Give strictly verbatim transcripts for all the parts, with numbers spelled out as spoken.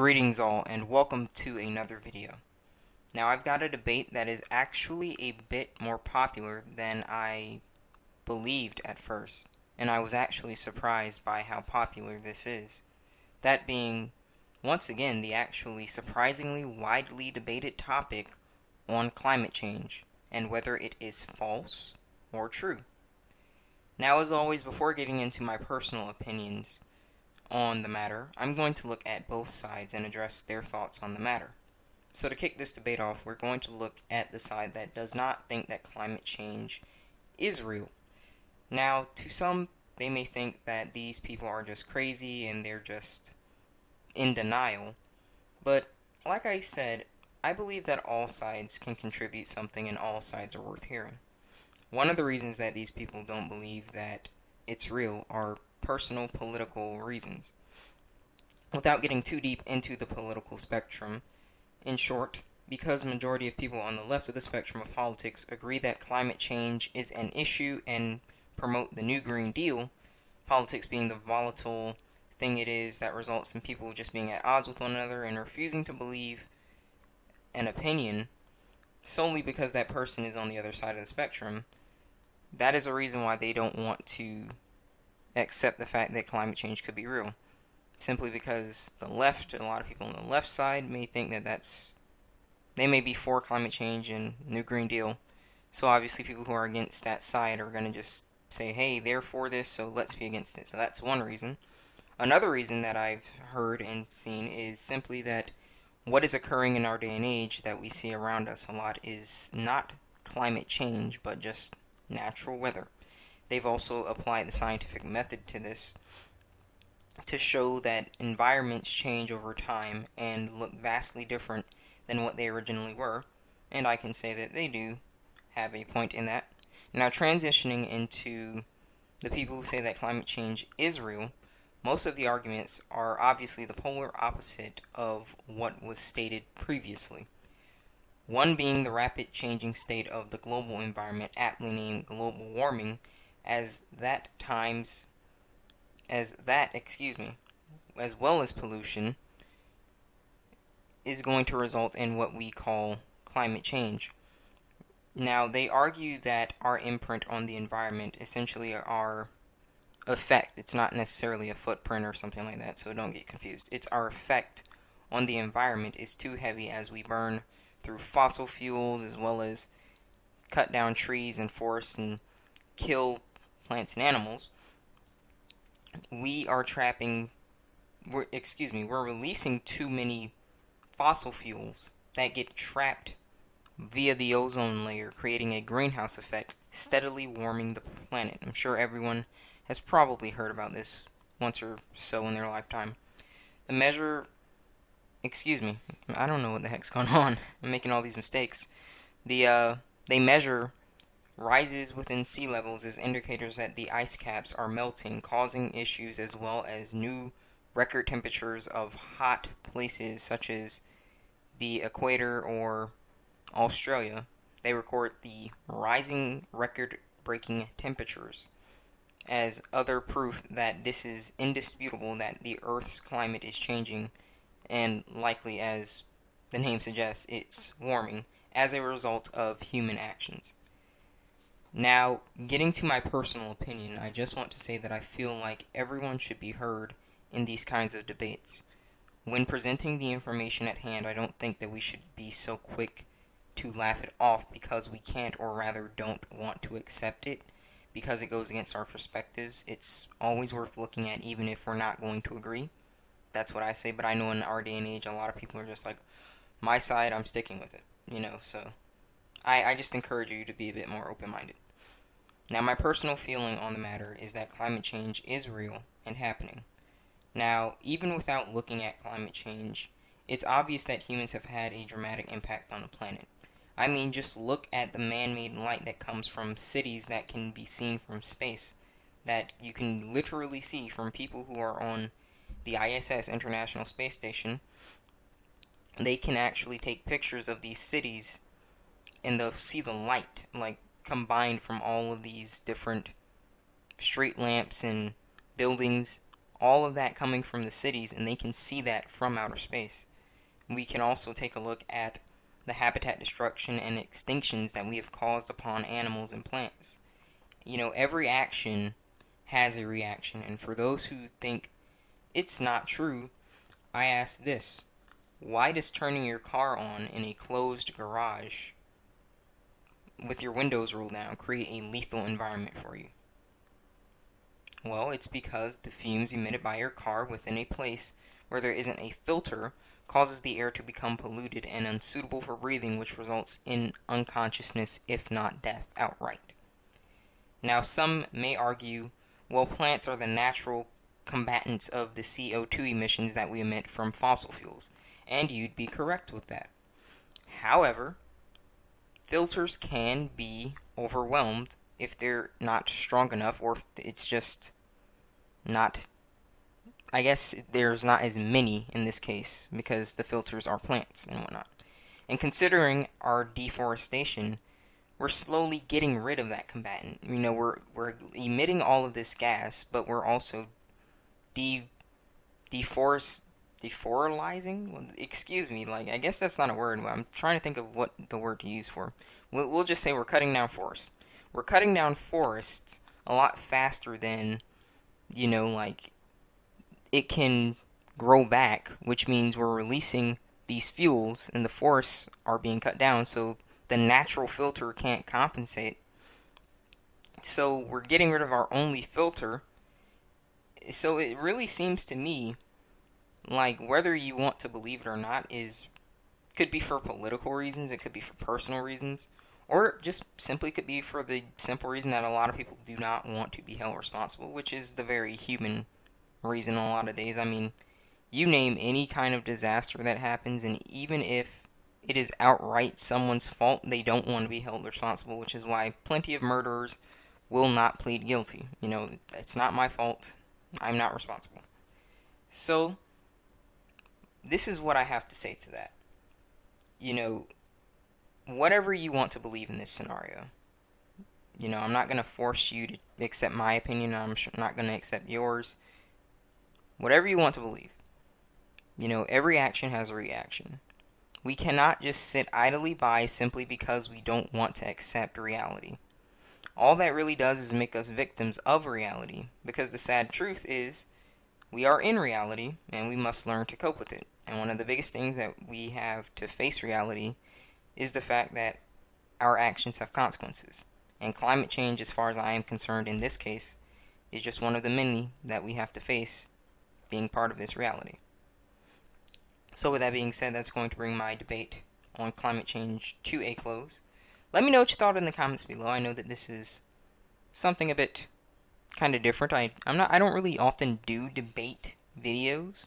Greetings all, and welcome to another video. Now I've got a debate that is actually a bit more popular than I believed at first, and I was actually surprised by how popular this is. That being, once again, the actually surprisingly widely debated topic on climate change, and whether it is false or true. Now as always, before getting into my personal opinions on the matter, I'm going to look at both sides and address their thoughts on the matter. So to kick this debate off, we're going to look at the side that does not think that climate change is real. Now, to some, they may think that these people are just crazy and they're just in denial, but like I said, I believe that all sides can contribute something and all sides are worth hearing. One of the reasons that these people don't believe that it's real are personal political reasons. Without getting too deep into the political spectrum, in short, because majority of people on the left of the spectrum of politics agree that climate change is an issue and promote the new Green Deal, politics being the volatile thing it is that results in people just being at odds with one another and refusing to believe an opinion solely because that person is on the other side of the spectrum, that is a reason why they don't want to accept the fact that climate change could be real, simply because the left, a lot of people on the left side may think that that's, they may be for climate change and new Green Deal, so obviously people who are against that side are going to just say, hey, they're for this, so let's be against it. So that's one reason. Another reason that I've heard and seen is simply that what is occurring in our day and age that we see around us a lot is not climate change, but just natural weather. They've also applied the scientific method to this to show that environments change over time and look vastly different than what they originally were, and I can say that they do have a point in that. Now, transitioning into the people who say that climate change is real, most of the arguments are obviously the polar opposite of what was stated previously. One being the rapid changing state of the global environment, aptly named global warming, as that times, as that, excuse me, as well as pollution, is going to result in what we call climate change. Now, they argue that our imprint on the environment, essentially our effect, it's not necessarily a footprint or something like that, so don't get confused. It's our effect on the environment is too heavy as we burn through fossil fuels as well as cut down trees and forests and kill plants and animals. We are trapping, we're, excuse me, we're releasing too many fossil fuels that get trapped via the ozone layer, creating a greenhouse effect, steadily warming the planet. I'm sure everyone has probably heard about this once or so in their lifetime. The measure, excuse me, I don't know what the heck's going on. I'm making all these mistakes. The, uh, they measure rises within sea levels as indicators that the ice caps are melting, causing issues as well as new record temperatures of hot places such as the equator or Australia. They record the rising record-breaking temperatures as other proof that this is indisputable, that the Earth's climate is changing and likely, as the name suggests, it's warming as a result of human actions. Now, getting to my personal opinion, I just want to say that I feel like everyone should be heard in these kinds of debates. When presenting the information at hand, I don't think that we should be so quick to laugh it off because we can't, or rather don't want to accept it because it goes against our perspectives. It's always worth looking at even if we're not going to agree. That's what I say, but I know in our day and age a lot of people are just like, my side, I'm sticking with it, you know, so I, I just encourage you to be a bit more open-minded. Now, my personal feeling on the matter is that climate change is real and happening. Now, even without looking at climate change, it's obvious that humans have had a dramatic impact on the planet. I mean, just look at the man-made light that comes from cities that can be seen from space, that you can literally see from people who are on the I S S, International Space Station. They can actually take pictures of these cities and they'll see the light, like, combined from all of these different street lamps and buildings all of that coming from the cities, and they can see that from outer space. We can also take a look at the habitat destruction and extinctions that we have caused upon animals and plants. You know, every action has a reaction, and for those who think it's not true, I ask this: why does turning your car on in a closed garage with your windows rolled down create a lethal environment for you? Well, it's because the fumes emitted by your car within a place where there isn't a filter causes the air to become polluted and unsuitable for breathing, which results in unconsciousness, if not death outright. Now, some may argue, well, plants are the natural combatants of the C O two emissions that we emit from fossil fuels, and you'd be correct with that. However, filters can be overwhelmed if they're not strong enough, or if it's just not, I guess there's not as many in this case because the filters are plants and whatnot. And considering our deforestation, we're slowly getting rid of that combatant. You know, we're we're emitting all of this gas, but we're also de deforest deforalizing? Excuse me, like, I guess that's not a word. I'm trying to think of what the word to use for. We'll, we'll just say we're cutting down forests. We're cutting down forests a lot faster than, you know, like, it can grow back, which means we're releasing these fuels, and the forests are being cut down, so the natural filter can't compensate. So we're getting rid of our only filter. So it really seems to me like whether you want to believe it or not is could be for political reasons, it could be for personal reasons, or just simply could be for the simple reason that a lot of people do not want to be held responsible, which is the very human reason a lot of days. I mean, you name any kind of disaster that happens, and even if it is outright someone's fault, they don't want to be held responsible, which is why plenty of murderers will not plead guilty. You know, it's not my fault, I'm not responsible. So this is what I have to say to that. You know, whatever you want to believe in this scenario, you know, I'm not going to force you to accept my opinion. I'm not going to accept yours. Whatever you want to believe, you know, every action has a reaction. We cannot just sit idly by simply because we don't want to accept reality. All that really does is make us victims of reality, because the sad truth is we are in reality, and we must learn to cope with it. And one of the biggest things that we have to face reality is the fact that our actions have consequences. And climate change, as far as I am concerned in this case, is just one of the many that we have to face being part of this reality. So with that being said, that's going to bring my debate on climate change to a close. Let me know what you thought in the comments below. I know that this is something a bit kind of different. I, I'm not, I don't really often do debate videos,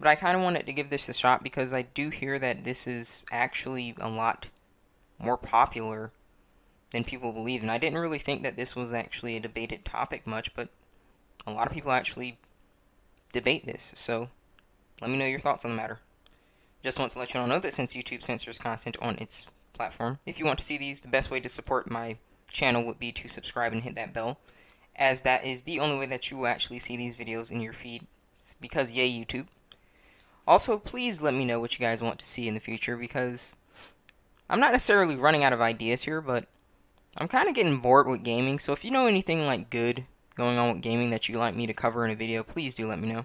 but I kind of wanted to give this a shot because I do hear that this is actually a lot more popular than people believe, and I didn't really think that this was actually a debated topic much, but a lot of people actually debate this, so let me know your thoughts on the matter. Just want to let you all know that since YouTube censors content on its platform, if you want to see these, the best way to support my channel would be to subscribe and hit that bell, as that is the only way that you will actually see these videos in your feed, because yay YouTube. Also, please let me know what you guys want to see in the future, because I'm not necessarily running out of ideas here, but I'm kind of getting bored with gaming, so if you know anything like good going on with gaming that you'd like me to cover in a video, please do let me know.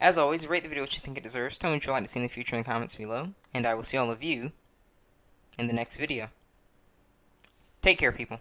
As always, rate the video what you think it deserves, tell me what you'd like to see in the future in the comments below, and I will see all of you in the next video. Take care, people.